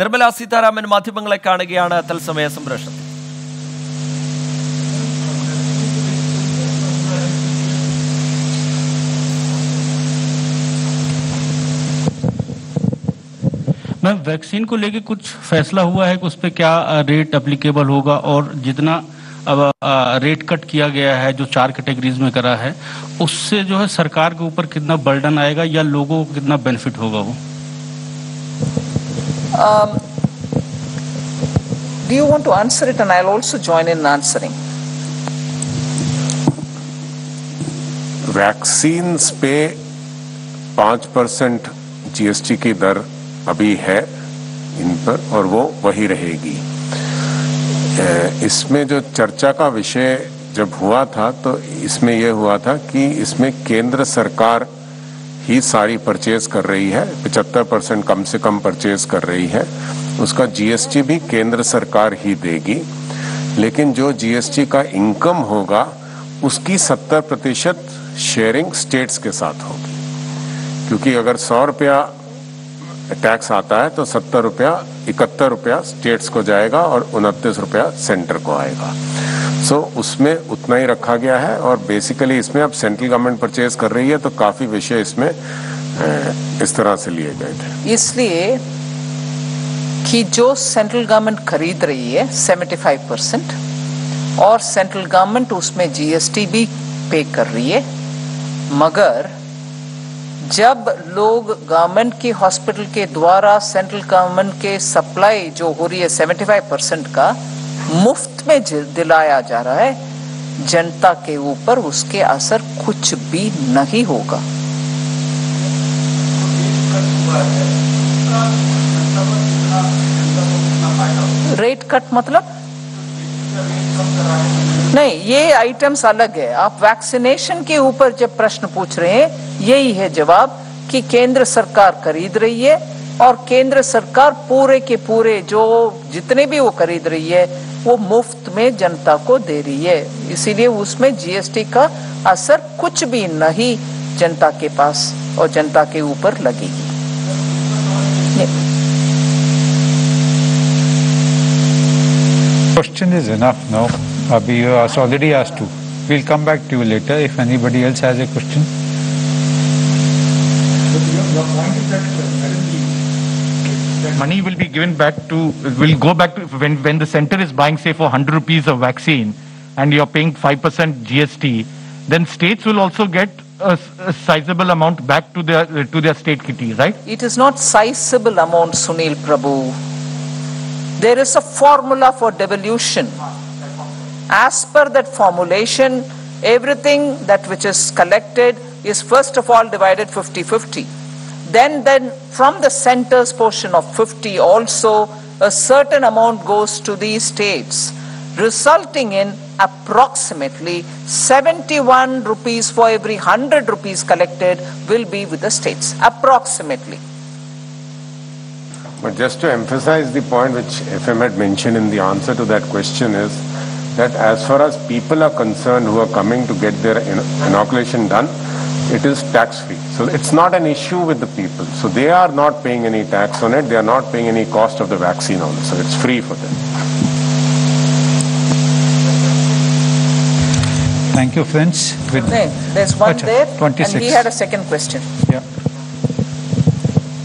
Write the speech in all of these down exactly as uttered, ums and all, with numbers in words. നിർമ്മല സീതാരാമൻ മാധ്യമങ്ങളെ കാണുകയാണ് തത്സമയ സംപ്രേഷണം. मैम, वैक्सीन को लेके कुछ फैसला हुआ है कि उस पर क्या रेट एप्लीकेबल होगा और जितना अब रेट कट किया गया है जो चार कैटेगरीज में करा है उससे जो है सरकार के ऊपर कितना बर्डन आएगा या लोगों को कितना बेनिफिट होगा वो? Do you want to answer it and I will also join in answering. Vaccines पे पाँच परसेंट जीएसटी की दर अभी है इन पर और वो वही रहेगी. इसमें जो चर्चा का विषय जब हुआ था तो इसमें यह हुआ था कि इसमें केंद्र सरकार ही सारी परचेज कर रही है, पचहत्तर परसेंट कम से कम परचेज कर रही है, उसका जीएसटी भी केंद्र सरकार ही देगी, लेकिन जो जीएसटी का इनकम होगा उसकी सत्तर प्रतिशत शेयरिंग स्टेट्स के साथ होगी, क्योंकि अगर सौ रुपया टैक्स आता है तो सत्तर रुपया इकहत्तर रुपया स्टेट्स को जाएगा और उनतीस रुपया सेंटर को आएगा. सो so, उसमें उतना ही रखा गया है और बेसिकली इसमें अब सेंट्रल गवर्नमेंट परचेज कर रही है तो काफ़ी विषय इसमें इस तरह से लिए गए थे, इसलिए कि जो सेंट्रल गवर्नमेंट खरीद रही है सेवेंटी फाइव परसेंट और सेंट्रल गवर्नमेंट उसमें जीएसटी भी पे कर रही है, मगर जब लोग गवर्नमेंट की हॉस्पिटल के द्वारा सेंट्रल गवर्नमेंट के सप्लाई जो हो रही है पचहत्तर परसेंट का मुफ्त में दिलाया जा रहा है, जनता के ऊपर उसके असर कुछ भी नहीं होगा. रेट कट मतलब नहीं, ये आइटम्स अलग है. आप वैक्सीनेशन के ऊपर जब प्रश्न पूछ रहे हैं यही है जवाब कि केंद्र सरकार खरीद रही है और केंद्र सरकार पूरे के पूरे जो जितने भी वो खरीद रही है वो मुफ्त में जनता को दे रही है, इसीलिए उसमें जीएसटी का असर कुछ भी नहीं जनता के पास और जनता के ऊपर लगेगी. Question is enough now. Abhi you asked already asked two. We'll come back to you later if anybody else has a question. Your point is that money will be given back to will go back to when when the center is buying say for one hundred rupees of vaccine and you're paying five percent G S T, then states will also get a, a sizable amount back to their uh, to their state kitty, right? It is not sizable amount, Sunil Prabhu. There is a formula for devolution. As per that formulation, everything that which is collected is first of all divided fifty fifty. Then, then from the center's portion of fifty also, a certain amount goes to the states, resulting in approximately seventy-one rupees for every one hundred rupees collected will be with the states, approximately. But just to emphasize the point which F M had mentioned in the answer to that question is that as far as people are concerned who are coming to get their inoculation done, it is tax-free. So it's not an issue with the people. So they are not paying any tax on it. They are not paying any cost of the vaccine on it. So it's free for them. Thank you, friends. With there, there's one Achha, there, twenty-six. And we had a second question. Yeah.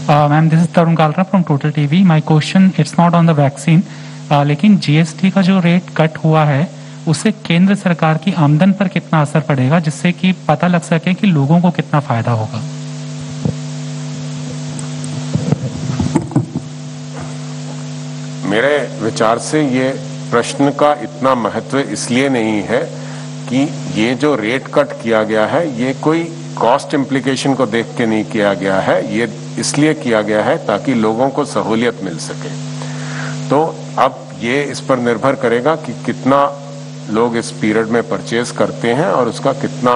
Uh, Ma'am, this is Tarun Kalra from Total T V. My question, it's not on the vaccine. Uh, लेकिन GST का जो rate cut हुआ है उससे केंद्र सरकार की आमदन पर कितना असर पड़ेगा, जिससे कि पता लग सके कि लोगों को कितना फायदा होगा? मेरे विचार से ये प्रश्न का इतना महत्व इसलिए नहीं है कि ये जो रेट कट किया गया है ये कोई कॉस्ट इम्प्लीकेशन को देख के नहीं किया गया है, ये इसलिए किया गया है ताकि लोगों को सहूलियत मिल सके. तो अब ये इस पर निर्भर करेगा कि कितना लोग इस पीरियड में परचेज करते हैं और उसका कितना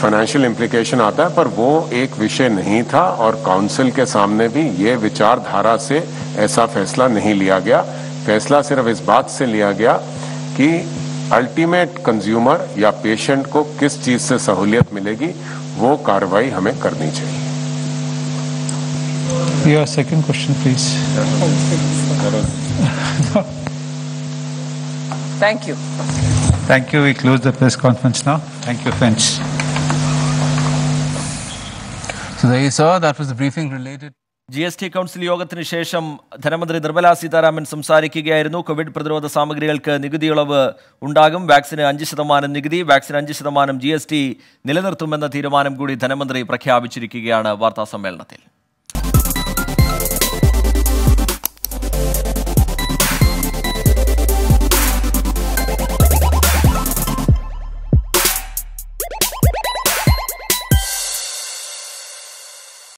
फाइनेंशियल इम्प्लीकेशन आता है, पर वो एक विषय नहीं था और काउंसिल के सामने भी ये विचारधारा से ऐसा फैसला नहीं लिया गया. फैसला सिर्फ इस बात से लिया गया कि अल्टीमेट कंज्यूमर या पेशेंट को किस चीज़ से सहूलियत मिलेगी, वो कार्रवाई हमें करनी चाहिए. Your second question, please. Thank you. Thank you. We close the press conference now. Thank you, friends. So there you saw, that was the briefing related. G S T Council യോഗത്തിന് ശേഷം ധനമന്ത്രി നിർമ്മല സീതാരാമൻ സംസാരിക്കുകയായിരുന്നു. കോവിഡ് പ്രതിരോധ സാമഗ്രികൾക്ക് നികുതി ഇളവ് ഉണ്ടാകും. വാക്സിന് അഞ്ച് ശതമാനം നികുതി, വാക്സിന് അഞ്ച് ശതമാനം ജി എസ് ടി നിലനിർത്തുമെന്ന തീരുമാനം കൂടി ധനമന്ത്രി പ്രഖ്യാപിച്ചിരിക്കുകയാണ് വാർത്താ സമ്മേളനത്തിൽ.